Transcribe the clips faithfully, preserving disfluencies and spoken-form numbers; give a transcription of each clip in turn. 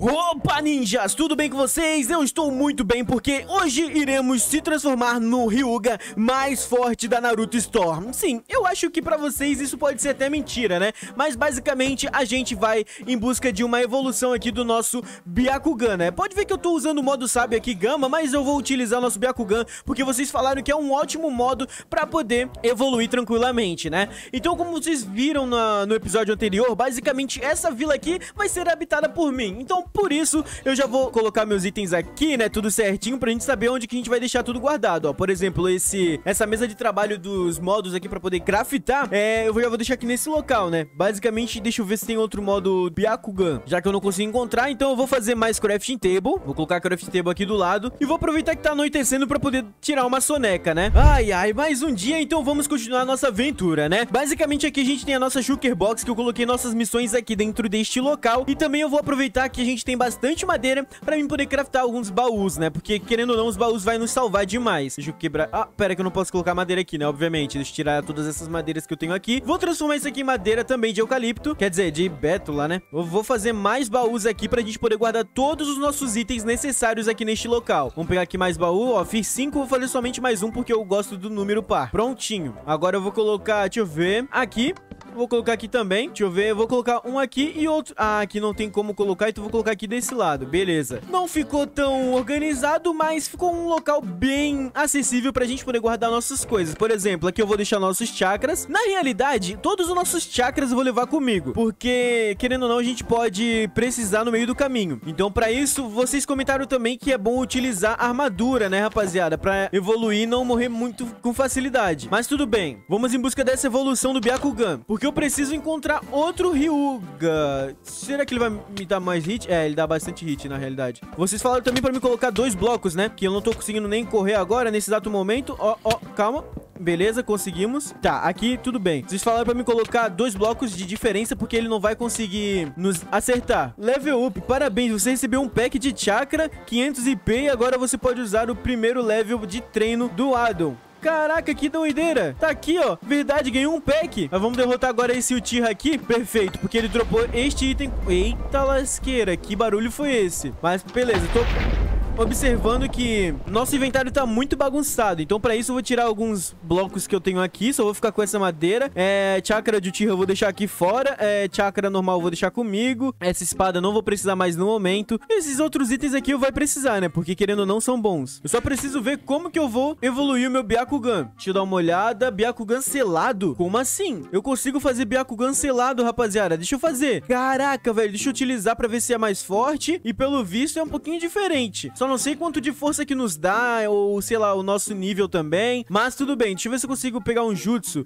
Opa, ninjas! Tudo bem com vocês? Eu estou muito bem porque hoje iremos se transformar no Ryuga mais forte da Naruto Storm. Sim, eu acho que pra vocês isso pode ser até mentira, né? Mas basicamente a gente vai em busca de uma evolução aqui do nosso Byakugan, né? Pode ver que eu tô usando o modo sábio aqui, Gama, mas eu vou utilizar o nosso Byakugan porque vocês falaram que é um ótimo modo pra poder evoluir tranquilamente, né? Então, como vocês viram na, no episódio anterior, basicamente essa vila aqui vai ser habitada por mim. Então, por isso, eu já vou colocar meus itens aqui, né, tudo certinho, pra gente saber onde que a gente vai deixar tudo guardado, ó. Por exemplo, esse, essa mesa de trabalho dos modos aqui pra poder craftar, é, eu já vou deixar aqui nesse local, né. Basicamente, deixa eu ver se tem outro modo Byakugan, já que eu não consigo encontrar, então eu vou fazer mais Crafting Table, vou colocar a Crafting Table aqui do lado, e vou aproveitar que tá anoitecendo pra poder tirar uma soneca, né. Ai, ai, mais um dia, então vamos continuar a nossa aventura, né. Basicamente, aqui a gente tem a nossa Shulker Box, que eu coloquei nossas missões aqui dentro deste local, e também eu vou aproveitar que a gente tem bastante madeira pra mim poder craftar alguns baús, né? Porque, querendo ou não, os baús vai nos salvar demais. Deixa eu quebrar... Ah, pera que eu não posso colocar madeira aqui, né? Obviamente. Deixa eu tirar todas essas madeiras que eu tenho aqui. Vou transformar isso aqui em madeira também de eucalipto. Quer dizer, de bétula, né? Eu vou fazer mais baús aqui pra gente poder guardar todos os nossos itens necessários aqui neste local. Vamos pegar aqui mais baú, ó. Fiz cinco, vou fazer somente mais um porque eu gosto do número par. Prontinho. Agora eu vou colocar... Deixa eu ver... Aqui... Vou colocar aqui também, deixa eu ver, eu vou colocar um aqui e outro, ah, aqui não tem como colocar, então vou colocar aqui desse lado, beleza. Não ficou tão organizado, mas ficou um local bem acessível pra gente poder guardar nossas coisas. Por exemplo, aqui eu vou deixar nossos chakras. Na realidade, todos os nossos chakras eu vou levar comigo, porque, querendo ou não, a gente pode precisar no meio do caminho. Então, pra isso, vocês comentaram também que é bom utilizar armadura, né, rapaziada, pra evoluir e não morrer muito com facilidade. Mas tudo bem, vamos em busca dessa evolução do Byakugan, porque eu preciso encontrar outro Ryuga. Será que ele vai me dar mais hit? É, ele dá bastante hit, na realidade. Vocês falaram também pra me colocar dois blocos, né? Que eu não tô conseguindo nem correr agora, nesse exato momento. Ó, ó, calma. Beleza, conseguimos. Tá, aqui tudo bem. Vocês falaram pra me colocar dois blocos de diferença, porque ele não vai conseguir nos acertar. Level up, parabéns. Você recebeu um pack de chakra, quinhentos I P, e agora você pode usar o primeiro level de treino do Adam. Caraca, que doideira. Tá aqui, ó. Verdade, ganhei um pack. Mas vamos derrotar agora esse Uchiha aqui. Perfeito, porque ele dropou este item. Eita lasqueira, que barulho foi esse? Mas beleza, tô... observando que nosso inventário tá muito bagunçado. Então, pra isso, eu vou tirar alguns blocos que eu tenho aqui. Só vou ficar com essa madeira. É, chakra de Uchiha eu vou deixar aqui fora. É, chakra normal eu vou deixar comigo. Essa espada eu não vou precisar mais no momento. E esses outros itens aqui eu vou precisar, né? Porque, querendo ou não, são bons. Eu só preciso ver como que eu vou evoluir o meu Byakugan. Deixa eu dar uma olhada. Byakugan selado? Como assim? Eu consigo fazer Byakugan selado, rapaziada. Deixa eu fazer. Caraca, velho. Deixa eu utilizar pra ver se é mais forte. E, pelo visto, é um pouquinho diferente. Só não sei quanto de força que nos dá, ou sei lá, o nosso nível também. Mas tudo bem, deixa eu ver se eu consigo pegar um jutsu.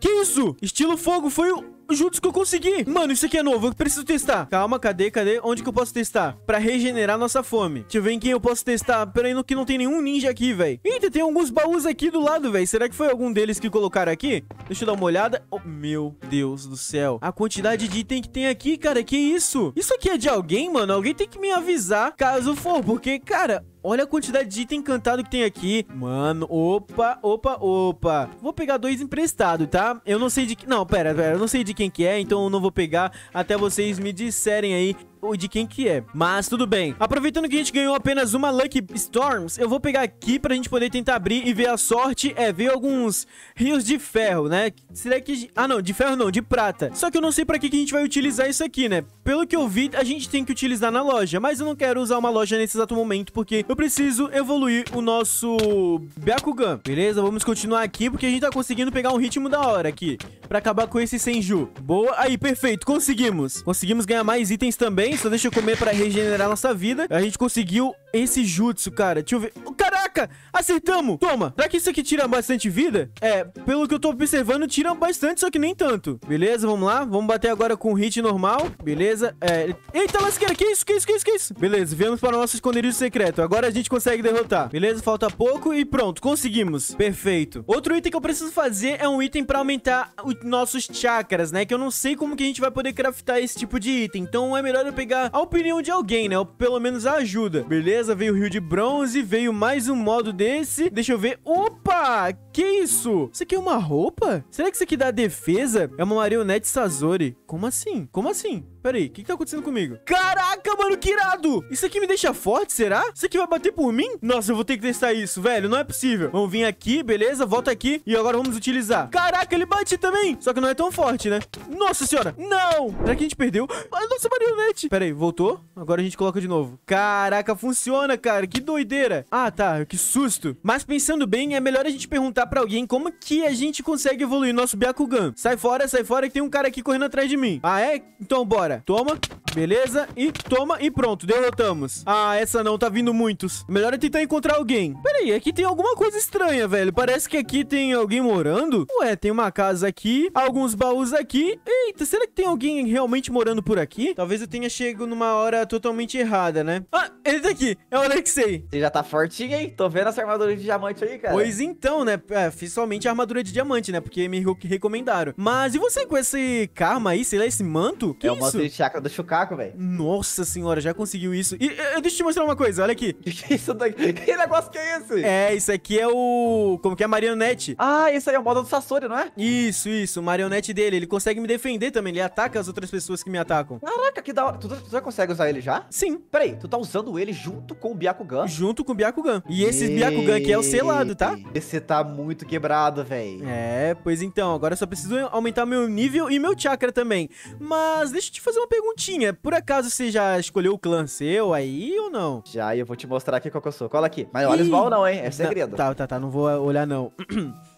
Que isso? Estilo fogo foi o... jutsu que eu consegui. Mano, isso aqui é novo, eu preciso testar. Calma, cadê, cadê? Onde que eu posso testar? Pra regenerar nossa fome. Deixa eu ver em quem eu posso testar. Peraí, no que não tem nenhum ninja aqui, velho. Eita, tem alguns baús aqui do lado, velho. Será que foi algum deles que colocaram aqui? Deixa eu dar uma olhada. Oh, meu Deus do céu. A quantidade de item que tem aqui, cara, que isso? Isso aqui é de alguém, mano? Alguém tem que me avisar caso for, porque, cara... olha a quantidade de item encantado que tem aqui. Mano, opa, opa, opa. Vou pegar dois emprestados, tá? Eu não sei de que... Não, pera, pera. Eu não sei de quem que é, então eu não vou pegar até vocês me disserem aí de quem que é. Mas tudo bem. Aproveitando que a gente ganhou apenas uma Lucky Storms, eu vou pegar aqui pra gente poder tentar abrir e ver a sorte. É, ver alguns rios de ferro, né? Será que... ah, não. De ferro não. De prata. Só que eu não sei pra que que a gente vai utilizar isso aqui, né? Pelo que eu vi, a gente tem que utilizar na loja. Mas eu não quero usar uma loja nesse exato momento, porque eu preciso evoluir o nosso Byakugan. Beleza? Vamos continuar aqui, porque a gente tá conseguindo pegar um ritmo da hora aqui, pra acabar com esse Senju. Boa. Aí, perfeito. Conseguimos. Conseguimos ganhar mais itens também. Só deixa eu comer pra regenerar nossa vida. A gente conseguiu esse jutsu, cara. Deixa eu ver. Caraca! Acertamos! Toma! Será que isso aqui tira bastante vida? É, pelo que eu tô observando, tira bastante, só que nem tanto. Beleza, vamos lá. Vamos bater agora com o hit normal. Beleza. É... eita, lasqueira! Que isso, que isso, que isso, que isso? Beleza, viemos para o nosso esconderijo secreto. Agora a gente consegue derrotar. Beleza, falta pouco e pronto, conseguimos. Perfeito. Outro item que eu preciso fazer é um item pra aumentar os nossos chakras, né? Que eu não sei como que a gente vai poder craftar esse tipo de item. Então é melhor eu pegar a opinião de alguém, né? Ou pelo menos a ajuda. Beleza, veio o rio de bronze, veio mais um modo desse. Deixa eu ver. Opa! Que isso? Isso aqui é uma roupa? Será que isso aqui dá defesa? É uma marionete Sasori. Como assim? Como assim? Pera aí, o que que tá acontecendo comigo? Caraca, mano, que irado! Isso aqui me deixa forte, será? Isso aqui vai bater por mim? Nossa, eu vou ter que testar isso, velho. Não é possível. Vamos vir aqui, beleza? Volta aqui. E agora vamos utilizar. Caraca, ele bate também. Só que não é tão forte, né? Nossa senhora, não! Será que a gente perdeu? Ah, nossa marionete! Pera aí, voltou. Agora a gente coloca de novo. Caraca, funciona, cara. Que doideira. Ah, tá. Que susto. Mas pensando bem, é melhor a gente perguntar pra alguém como que a gente consegue evoluir nosso Byakugan. Sai fora, sai fora, que tem um cara aqui correndo atrás de mim. Ah, é? Então bora. Toma. Beleza. E toma. E pronto. Derrotamos. Ah, essa não. Tá vindo muitos. Melhor é tentar encontrar alguém. Pera aí, aqui tem alguma coisa estranha, velho. Parece que aqui tem alguém morando. Ué, tem uma casa aqui. Alguns baús aqui. Eita, será que tem alguém realmente morando por aqui? Talvez eu tenha chego numa hora totalmente errada, né? Ah, ele tá aqui. É o Alexey. Você já tá fortinho, hein? Tô vendo essa armadura de diamante aí, cara. Pois então, né? É, fiz somente a armadura de diamante, né? Porque me recomendaram. Mas e você com esse karma aí? Sei lá, esse manto? Que é isso? É o manto de chakra do Shukaku, velho. Nossa senhora, já conseguiu isso. E eu, deixa eu te mostrar uma coisa, olha aqui. Que isso daqui? Que negócio que é esse? É, isso aqui é o... Como que é? A marionete. Ah, isso aí é o modo do Sasori, não é? Isso, isso. O marionete dele. Ele consegue me defender também. Ele ataca as outras pessoas que me atacam. Caraca, que da hora. Tu, tu já consegue usar ele já? Sim. Peraí, tu tá usando ele junto com o Byakugan? Junto com o Byakugan. E esse e... Byakugan aqui é o selado, tá? Esse tá muito quebrado, velho. É, pois então. Agora eu só preciso aumentar meu nível e meu chakra também. Mas deixa eu te fazer uma perguntinha. Por acaso você já escolheu o clã seu aí ou não? Já, e eu vou te mostrar aqui qual que eu sou. Cola aqui. Mas olha os baús não, hein? É segredo. Tá, tá, tá. Não vou olhar, não.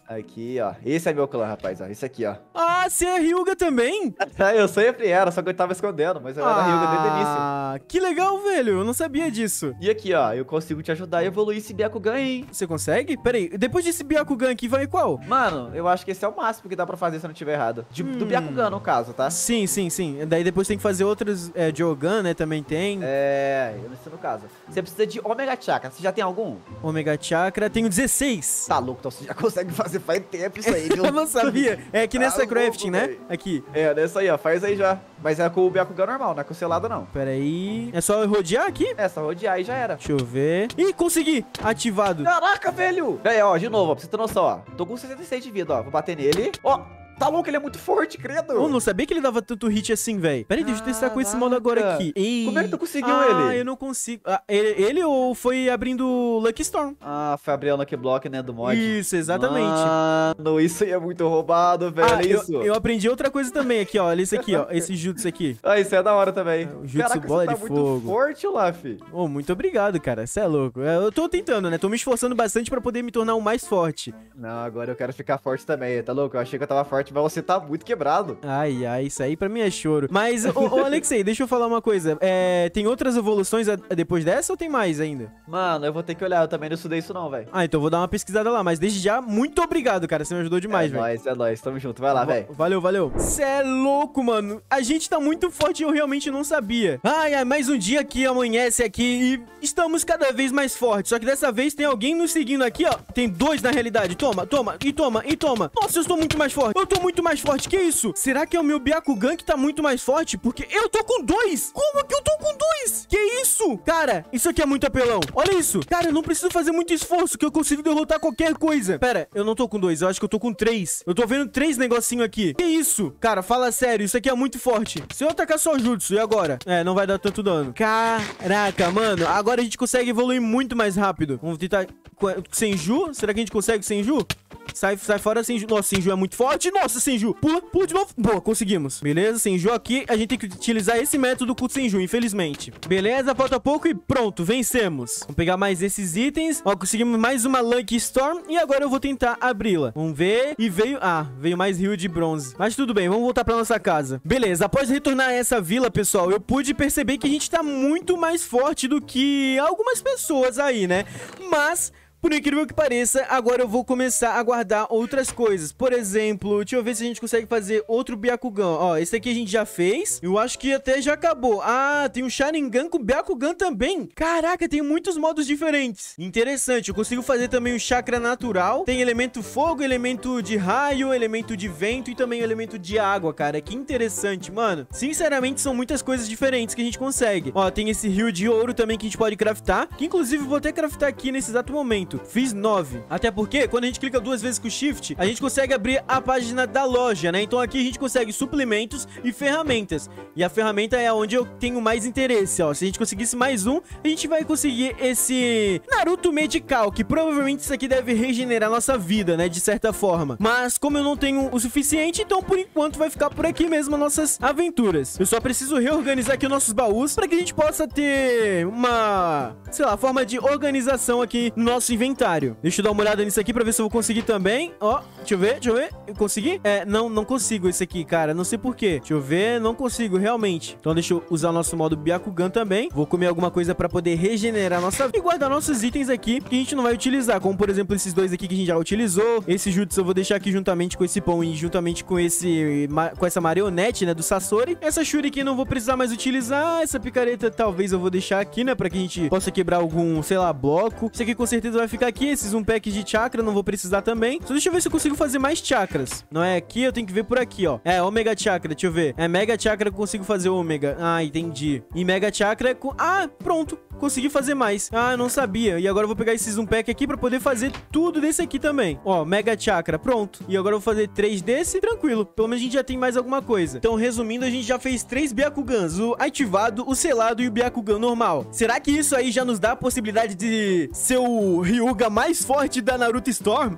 Aqui, ó. Esse é meu clã, rapaz, ó. Esse aqui, ó. Ah, você é Ryuga também? Eu sempre era, só que eu tava escondendo, mas eu era ah, Ryuga desde o início. Ah, que legal, velho. Eu não sabia disso. E aqui, ó. Eu consigo te ajudar a evoluir esse Byakugan, hein? Você consegue? Pera aí. Depois desse Byakugan aqui, vai qual? Mano, eu acho que esse é o máximo que dá pra fazer se eu não tiver errado. De, hum. Do Byakugan, no caso, tá? Sim, sim, sim. Daí depois tem que fazer outros... É, Jogan, né? Também tem. É, eu não sei no caso. Você precisa de Omega Chakra. Você já tem algum? Omega Chakra. Tenho dezesseis. Tá louco, então você já consegue fazer. Faz tempo isso aí, viu? Eu não sabia. É que nessa ah, crafting, né? Aí. Aqui. É, nessa aí, ó. Faz aí já. Mas é com o Byakugan normal, não é com o selado, não. Pera aí. É só rodear aqui? É, só rodear e já era. Deixa eu ver. Ih, consegui. Ativado. Caraca, velho. Véi, ó, de novo, ó. Pra você ter noção, ó. Tô com sessenta e seis de vida, ó. Vou bater nele. Ó. Tá louco, ele é muito forte, credo. Eu não sabia que ele dava tanto hit assim, velho. Pera aí, deixa eu testar com esse modo agora aqui. Ei. Como é que tu conseguiu ah, ele? Ah, eu não consigo. Ah, ele, ele ou foi abrindo o Lucky Storm? Ah, foi abrir o Lucky Block, né, do mod. Isso, exatamente. Mano, isso aí é muito roubado, velho, ah, isso. Eu, eu aprendi outra coisa também aqui, ó. Olha isso aqui, ó. Esse jutsu aqui. Ah, isso é da hora também. É, o jutsu Caraca, bola você tá de muito fogo. forte, Olaf. Oh, muito obrigado, cara. Você é louco. Eu tô tentando, né? Tô me esforçando bastante pra poder me tornar o mais forte. Não, agora eu quero ficar forte também. Tá louco? Eu achei que eu tava forte. Mas você tá muito quebrado. Ai, ai, isso aí pra mim é choro. Mas, ô, ô Alexey, deixa eu falar uma coisa. É, tem outras evoluções depois dessa ou tem mais ainda? Mano, eu vou ter que olhar. Eu também não estudei isso não, velho. Ah, então vou dar uma pesquisada lá. Mas desde já, muito obrigado, cara. Você me ajudou demais, velho. É nóis, é nóis. Tamo junto. Vai lá, velho. Valeu, valeu. Cê é louco, mano. A gente tá muito forte e eu realmente não sabia. Ai, ai, mais um dia que amanhece aqui e estamos cada vez mais fortes. Só que dessa vez tem alguém nos seguindo aqui, ó. Tem dois na realidade. Toma, toma, e toma, e toma. Nossa, eu estou muito mais forte. Eu tô muito mais forte, que isso? Será que é o meu Byakugan que tá muito mais forte? Porque eu tô com dois! Como que eu tô com dois? Que isso? Cara, isso aqui é muito apelão. Olha isso. Cara, eu não preciso fazer muito esforço que eu consigo derrotar qualquer coisa. Pera, eu não tô com dois, eu acho que eu tô com três. Eu tô vendo três negocinho aqui. Que isso? Cara, fala sério, isso aqui é muito forte. Se eu atacar só jutsu, e agora? É, não vai dar tanto dano. Caraca, mano. Agora a gente consegue evoluir muito mais rápido. Vamos tentar... Senju? Será que a gente consegue Senju? Sai, sai fora, Senju. Nossa, Senju é muito forte. Nossa, Senju. Pula, pula de novo. Boa, conseguimos. Beleza, Senju aqui. A gente tem que utilizar esse método com o Senju, infelizmente. Beleza, falta pouco e pronto, vencemos. Vamos pegar mais esses itens. Ó, conseguimos mais uma Lucky Storm. E agora eu vou tentar abri-la. Vamos ver. E veio... Ah, veio mais rio de bronze. Mas tudo bem, vamos voltar pra nossa casa. Beleza, após retornar a essa vila, pessoal, eu pude perceber que a gente tá muito mais forte do que algumas pessoas aí, né? Mas... Por incrível que pareça, agora eu vou começar a guardar outras coisas. Por exemplo, deixa eu ver se a gente consegue fazer outro Byakugan. Ó, esse aqui a gente já fez. Eu acho que até já acabou. Ah, tem um Sharingan com Byakugan também. Caraca, tem muitos modos diferentes. Interessante, eu consigo fazer também o chakra natural. Tem elemento fogo, elemento de raio, elemento de vento e também elemento de água, cara. Que interessante, mano. Sinceramente, são muitas coisas diferentes que a gente consegue. Ó, tem esse rio de ouro também que a gente pode craftar. Que inclusive eu vou até craftar aqui nesse exato momento. oito. Fiz nove. Até porque, quando a gente clica duas vezes com o shift, a gente consegue abrir a página da loja, né? Então aqui a gente consegue suplementos e ferramentas. E a ferramenta é onde eu tenho mais interesse, ó. Se a gente conseguisse mais um, a gente vai conseguir esse Naruto Medical, que provavelmente isso aqui deve regenerar nossa vida, né? De certa forma. Mas como eu não tenho o suficiente, então por enquanto vai ficar por aqui mesmo as nossas aventuras. Eu só preciso reorganizar aqui os nossos baús para que a gente possa ter uma, sei lá, forma de organização aqui no nosso inventário. Deixa eu dar uma olhada nisso aqui para ver se eu vou conseguir também. Ó, deixa eu ver, deixa eu ver. Eu consegui? É, não, não consigo esse aqui, cara. Não sei porquê. Deixa eu ver, não consigo realmente. Então deixa eu usar o nosso modo Byakugan também. Vou comer alguma coisa para poder regenerar nossa vida e guardar nossos itens aqui que a gente não vai utilizar, como por exemplo esses dois aqui que a gente já utilizou. Esse jutsu eu vou deixar aqui juntamente com esse pão e juntamente com esse com essa marionete, né, do Sasori. Essa shuriken não vou precisar mais utilizar. Essa picareta talvez eu vou deixar aqui, né, para que a gente possa quebrar algum, sei lá, bloco. Isso aqui com certeza vai ficar aqui. Esses um pack de chakra não vou precisar também. Só deixa eu ver se eu consigo fazer mais chakras. Não é aqui, eu tenho que ver por aqui, ó. É, Omega Chakra, deixa eu ver. É, Mega Chakra eu consigo fazer o Omega. Ah, entendi. E Mega Chakra é com... Ah, pronto. Consegui fazer mais. Ah, eu não sabia. E agora eu vou pegar esses um pack aqui pra poder fazer tudo desse aqui também. Ó, Mega Chakra, pronto. E agora eu vou fazer três desse, tranquilo. Pelo menos a gente já tem mais alguma coisa. Então, resumindo, a gente já fez três Byakugans. O ativado, o selado e o Byakugan normal. Será que isso aí já nos dá a possibilidade de ser o Ryuga mais forte da Naruto Storm?